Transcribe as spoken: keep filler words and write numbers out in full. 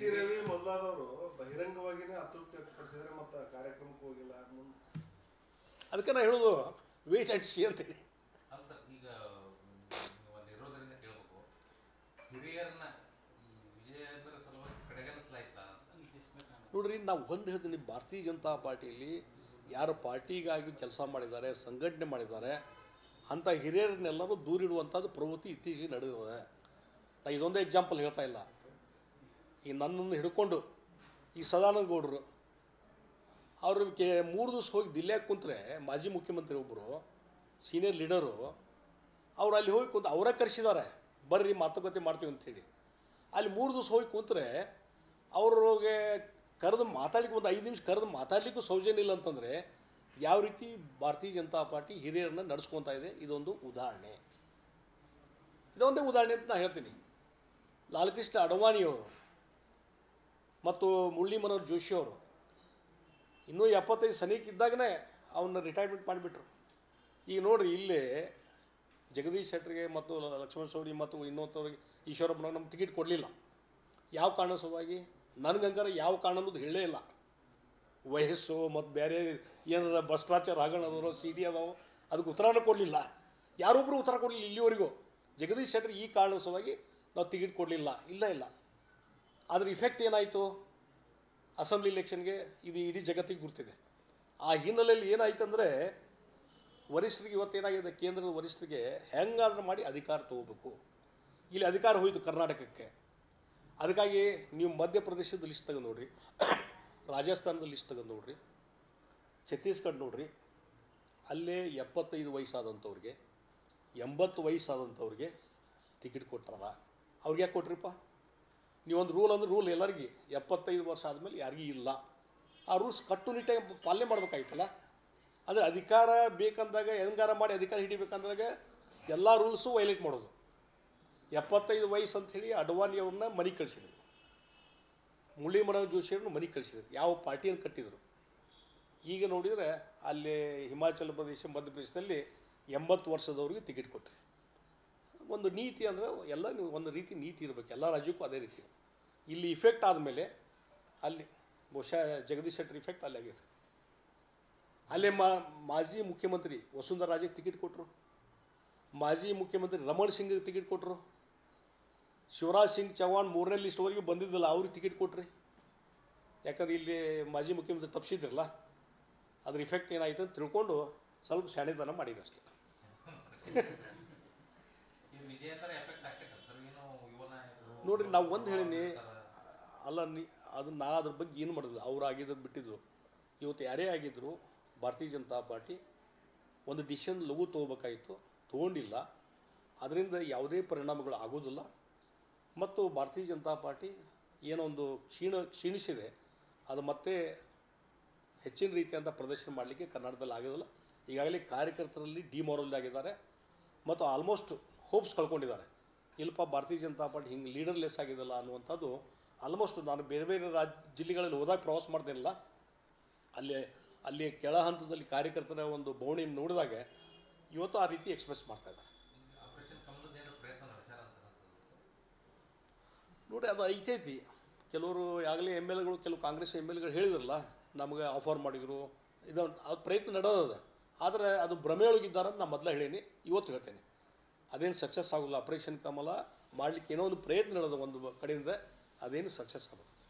T Ravi ಮೊದಲಾದವರು ಬಹಿರಂಗವಾಗಿನೇ ಅತೃಪ್ತಿ ವ್ಯಕ್ತಪಡಿಸಿದರೆ ಮತ್ತೆ ಕಾರ್ಯಕ್ರಮಕ್ಕೆ ಹೋಗಿಲ್ಲ. ಅದಕ್ಕೆ ನಾನು ಹೇಳೋದು ವೇಟ್ ಅಂಡ್ ಸಿ ಅಂತ ಹೇಳಿ. ಅಲ್ಲ ಸರ್, ಈಗ ಒಂದಿರೋದರಿಂದ ಕೇಳಬೇಕು, ಹಿರಿಯರನ್ನ ಈ ವಿಜಯೇಂದ್ರ ಸಲುವಾಗಿ ಕಡೆಗಣಿಸಲಾಯ್ತಾ ಅಂತ ನೋಡ್ರಿ. ನಾವು ಒಂದು ಹೇಳ್ತೀನಿ, ಭಾರತೀಯ ಜನತಾ ಪಾರ್ಟಿಯಲ್ಲಿ ಯಾರು ಪಾರ್ಟಿಗಾಗಿ ಕೆಲಸ ಮಾಡಿದ್ದಾರೆ, ಸಂಘಟನೆ ಮಾಡಿದ್ದಾರೆ ಅಂಥ ಹಿರಿಯರನ್ನೆಲ್ಲರೂ ದೂರಿಡುವಂಥದ್ದು ಪ್ರವೃತ್ತಿ ಇತ್ತೀಚೆಗೆ ನಡೆದಿದೆ. ನಾ ಇದೊಂದೇ ಎಕ್ಸಾಂಪಲ್ ಹೇಳ್ತಾ ಇಲ್ಲ. ಈ ನನ್ನನ್ನು ಹಿಡ್ಕೊಂಡು ಈ ಸದಾನಂದ ಗೌಡರು ಅವ್ರಿಗೆ ಮೂರು ದಿವಸ ಹೋಗಿ ದಿಲ್ಲಿಯಾಗ ಕುಂತರೆ, ಮಾಜಿ ಮುಖ್ಯಮಂತ್ರಿ ಒಬ್ಬರು ಸೀನಿಯರ್ ಲೀಡರು ಅವ್ರು ಅಲ್ಲಿ ಹೋಗಿ ಕುಂತ ಅವರೇ ಕರೆಸಿದ್ದಾರೆ, ಬರ್ರಿ ಮಾತುಕತೆ ಮಾಡ್ತೀವಿ ಅಂಥೇಳಿ. ಅಲ್ಲಿ ಮೂರು ದಿವಸ ಹೋಗಿ ಕುಂತರೆ ಅವ್ರಿಗೆ ಕರೆದು ಮಾತಾಡ್ಲಿಕ್ಕೆ ಒಂದು ಐದು ನಿಮಿಷ ಕರೆದು ಮಾತಾಡಲಿಕ್ಕೂ ಸೌಜನ್ಯ ಇಲ್ಲ. ಅಂತಂದರೆ ಯಾವ ರೀತಿ ಭಾರತೀಯ ಜನತಾ ಪಾರ್ಟಿ ಹಿರಿಯರನ್ನು ನಡೆಸ್ಕೊತಾ ಇದೆ ಇದೊಂದು ಉದಾಹರಣೆ. ಇದೊಂದೇ ಉದಾಹರಣೆ ಅಂತ ನಾನು ಹೇಳ್ತೀನಿ. ಲಾಲ್ ಕೃಷ್ಣ ಅಡ್ವಾಣಿಯವರು ಮತ್ತು ಮುರಳಿ ಮನೋಹರ್ ಜೋಶಿಯವರು ಇನ್ನೂ ಎಪ್ಪತ್ತೈದು ಸನಿಕ್ಕಿದ್ದಾಗನೇ ಅವನ್ನ ರಿಟೈರ್ಮೆಂಟ್ ಮಾಡಿಬಿಟ್ರು. ಈಗ ನೋಡಿರಿ, ಇಲ್ಲೇ ಜಗದೀಶ್ ಶೆಟ್ಟರಿಗೆ ಮತ್ತು ಲಕ್ಷ್ಮಣ ಸವರಿ ಮತ್ತು ಇನ್ನೊಂಥವ್ರಿಗೆ ಈಶ್ವರಪ್ಪನವ್ರು ನಮ್ಮ ಟಿಕೆಟ್ ಕೊಡಲಿಲ್ಲ. ಯಾವ ಕಾರಣ ಸಲುವಾಗಿ? ನನಗಂಗಾರ ಯಾವ ಕಾರಣ ಅನ್ನೋದು ಹೇಳೇ ಇಲ್ಲ. ವಯಸ್ಸು ಮತ್ತು ಬೇರೆ ಏನಾರ ಭ್ರಷ್ಟಾಚಾರ ಆಗೋಣದವರು ಸಿ ಡಿ ಅದಾವೆ, ಅದಕ್ಕೆ ಉತ್ತರನೂ ಕೊಡಲಿಲ್ಲ. ಯಾರೊಬ್ಬರು ಉತ್ತರ ಕೊಡಲಿಲ್ಲ ಇಲ್ಲಿವರೆಗೂ. ಜಗದೀಶ್ ಶೆಟ್ಟರ್ ಈ ಕಾರಣ ಸಲುವಾಗಿ ನಾವು ಟಿಕೆಟ್ ಕೊಡಲಿಲ್ಲ, ಇಲ್ಲ ಇಲ್ಲ. ಅದರ ಇಫೆಕ್ಟ್ ಏನಾಯಿತು? ಅಸೆಂಬ್ಲಿ ಇಲೆಕ್ಷನ್ಗೆ ಇದು ಇಡೀ ಜಗತ್ತಿಗೆ ಗುರ್ತಿದೆ. ಆ ಹಿನ್ನೆಲೆಯಲ್ಲಿ ಏನಾಯ್ತಂದರೆ, ವರಿಷ್ಠರಿಗೆ ಇವತ್ತೇನಾಗಿದೆ, ಕೇಂದ್ರದ ವರಿಷ್ಠರಿಗೆ ಹೆಂಗಾದ್ರೂ ಮಾಡಿ ಅಧಿಕಾರ ತೊಗೋಬೇಕು. ಇಲ್ಲಿ ಅಧಿಕಾರ ಹೋಯಿತು ಕರ್ನಾಟಕಕ್ಕೆ. ಅದಕ್ಕಾಗಿ ನೀವು ಮಧ್ಯಪ್ರದೇಶದ ಲಿಸ್ಟ್ ತೆಗೆದು ನೋಡಿರಿ, ರಾಜಸ್ಥಾನದ ಲಿಸ್ಟ್ ತೆಗೆದು ನೋಡಿರಿ, ಛತ್ತೀಸ್ಗಢ ನೋಡಿರಿ. ಅಲ್ಲೇ ಎಪ್ಪತ್ತೈದು ವಯಸ್ಸಾದಂಥವ್ರಿಗೆ, ಎಂಬತ್ತು ವಯಸ್ಸಾದಂಥವ್ರಿಗೆ ಟಿಕೆಟ್ ಕೊಟ್ಟಾರ. ಅವ್ರಿಗೆ ಯಾಕೆ ಕೊಟ್ರಿಪ್ಪ? ನೀವೊಂದು ರೂಲ್ ಅಂದ್ರೆ ರೂಲ್ ಎಲ್ಲರಿಗೆ ಎಪ್ಪತ್ತೈದು ವರ್ಷ ಆದಮೇಲೆ ಯಾರಿಗೂ ಇಲ್ಲ. ಆ ರೂಲ್ಸ್ ಕಟ್ಟುನಿಟ್ಟಾಗಿ ಪಾಲನೆ ಮಾಡಬೇಕಾಯ್ತಲ್ಲ. ಅಂದರೆ ಅಧಿಕಾರ ಬೇಕಂದಾಗ ಹೆಂಗಾರ ಮಾಡಿ ಅಧಿಕಾರ ಹಿಡಿಬೇಕಂದಾಗ ಎಲ್ಲ ರೂಲ್ಸು ವೈಲೇಟ್ ಮಾಡೋದು. ಎಪ್ಪತ್ತೈದು ವಯಸ್ಸು ಅಂಥೇಳಿ ಅಡ್ವಾಣಿಯವ್ರನ್ನ ಮನೆಗೆ ಕಳಿಸಿದರು, ಮುರಳಿ ಮನೋಹರ್ ಜೋಶಿಯವ್ರನ್ನ ಮನೆಗೆ ಕಳಿಸಿದರು, ಯಾವ ಪಾರ್ಟಿಯನ್ನು ಕಟ್ಟಿದರು. ಈಗ ನೋಡಿದರೆ ಅಲ್ಲಿ ಹಿಮಾಚಲ ಪ್ರದೇಶ ಮಧ್ಯಪ್ರದೇಶದಲ್ಲಿ ಎಂಬತ್ತು ವರ್ಷದವ್ರಿಗೆ ಟಿಕೆಟ್ ಕೊಟ್ಟರು. ಒಂದು ನೀತಿ ಅಂದರೆ ಎಲ್ಲ ನೀವು ಒಂದು ರೀತಿ ನೀತಿ ಇರಬೇಕು, ಎಲ್ಲ ರಾಜ್ಯಕ್ಕೂ ಅದೇ ರೀತಿ. ಇಲ್ಲಿ ಇಫೆಕ್ಟ್ ಆದಮೇಲೆ ಅಲ್ಲಿ ಬಹುಶಃ ಜಗದೀಶ್ ಶೆಟ್ಟರ್ ಇಫೆಕ್ಟ್ ಅಲ್ಲಿ ಆಗಿದೆ. ಅಲ್ಲೇ ಮಾ ಮಾಜಿ ಮುಖ್ಯಮಂತ್ರಿ ವಸುಂಧರಾ ರಾಜೆಗೆ ಟಿಕೆಟ್ ಕೊಟ್ಟರು, ಮಾಜಿ ಮುಖ್ಯಮಂತ್ರಿ ರಮಣ್ ಸಿಂಗ್ಗೆ ಟಿಕೆಟ್ ಕೊಟ್ಟರು, ಶಿವರಾಜ್ ಸಿಂಗ್ ಚೌಹಾನ್ ಮೂರನೇ ಲಿಸ್ಟ್ವರೆಗೂ ಬಂದಿದ್ದಲ್ಲ ಅವ್ರಿಗೆ ಟಿಕೆಟ್ ಕೊಟ್ರಿ. ಯಾಕಂದರೆ ಇಲ್ಲಿ ಮಾಜಿ ಮುಖ್ಯಮಂತ್ರಿ ತಪ್ಪಿಸಿದ್ರಲ್ಲ, ಅದ್ರ ಇಫೆಕ್ಟ್ ಏನಾಯಿತು ಅಂತ ತಿಳ್ಕೊಂಡು ಸ್ವಲ್ಪ ಶಾಣೆತನ ಮಾಡಿದ್ರು ಅಷ್ಟೇ. ನೋಡಿರಿ, ನಾವು ಒಂದು ಹೇಳೀನಿ ಅಲ್ಲ, ನೀ ಅದು ನಾ ಅದ್ರ ಬಗ್ಗೆ ಏನು ಮಾಡಿದ್ರು, ಅವ್ರು ಆಗಿದ್ರು ಬಿಟ್ಟಿದ್ರು. ಇವತ್ತು ಯಾರೇ ಆಗಿದ್ರು ಭಾರತೀಯ ಜನತಾ ಪಾರ್ಟಿ ಒಂದು ಡಿಸಿಷನ್ ಲಘು ತೊಗೋಬೇಕಾಯಿತು, ತೊಗೊಂಡಿಲ್ಲ. ಅದರಿಂದ ಯಾವುದೇ ಪರಿಣಾಮಗಳು ಆಗೋದಿಲ್ಲ. ಮತ್ತು ಭಾರತೀಯ ಜನತಾ ಪಾರ್ಟಿ ಏನೊಂದು ಕ್ಷೀಣ ಕ್ಷೀಣಿಸಿದೆ, ಅದು ಮತ್ತೆ ಹೆಚ್ಚಿನ ರೀತಿಯಂಥ ಪ್ರದರ್ಶನ ಮಾಡಲಿಕ್ಕೆ ಕರ್ನಾಟಕದಲ್ಲಿ ಆಗೋದಿಲ್ಲ. ಈಗಾಗಲೇ ಕಾರ್ಯಕರ್ತರಲ್ಲಿ ಡಿಮೋರಲ್ ಆಗಿದ್ದಾರೆ ಮತ್ತು ಆಲ್ಮೋಸ್ಟ್ ಹೋಪ್ಸ್ ಕಳ್ಕೊಂಡಿದ್ದಾರೆ. ಇಲ್ಲಪ್ಪ ಭಾರತೀಯ ಜನತಾ ಪಾರ್ಟಿ ಹಿಂಗೆ ಲೀಡರ್ಲೆಸ್ ಆಗಿದೆಲ್ಲ ಅನ್ನುವಂಥದ್ದು. ಆಲ್ಮೋಸ್ಟ್ ನಾನು ಬೇರೆ ಬೇರೆ ರಾಜ್ ಜಿಲ್ಲೆಗಳಲ್ಲಿ ಹೋದಾಗ ಪ್ರವಾಸ ಮಾಡ್ತೇನಿಲ್ಲ, ಅಲ್ಲಿ ಅಲ್ಲಿ ಕೆಳ ಹಂತದಲ್ಲಿ ಕಾರ್ಯಕರ್ತರ ಒಂದು ಬವಣೆಯನ್ನು ನೋಡಿದಾಗ ಇವತ್ತು ಆ ರೀತಿ ಎಕ್ಸ್ಪ್ರೆಸ್ ಮಾಡ್ತಾ ಇದ್ದಾರೆ. ನೋಡಿ, ಅದು ಐತೈತಿ. ಕೆಲವರು ಆಗಲೇ ಎಮ್ ಎಲ್ ಎಗಳು, ಕೆಲವು ಕಾಂಗ್ರೆಸ್ ಎಮ್ ಎಲ್ ಎಗಳು ಹೇಳಿದ್ರಲ್ಲ, ನಮಗೆ ಆಫರ್ ಮಾಡಿದರು, ಇದು ಅದು ಪ್ರಯತ್ನ ನಡೆಯೋದು. ಆದರೆ ಅದು ಭ್ರಮೆಯೊಳಗಿದ್ದಾರೆ ಅಂತ ನಾನು ಮೊದಲು ಹೇಳೀನಿ, ಇವತ್ತು ಹೇಳ್ತೇನೆ. ಅದೇನು ಸಕ್ಸಸ್ ಆಗೋಲ್ಲ. ಆಪರೇಷನ್ ಕಮಲ ಮಾಡಲಿಕ್ಕೆ ಏನೋ ಒಂದು ಪ್ರಯತ್ನ ನಡೆದು ಒಂದು ಕಡೆಯಿಂದ ಅದೇನು ಸಕ್ಸಸ್ ಆಗೋದು.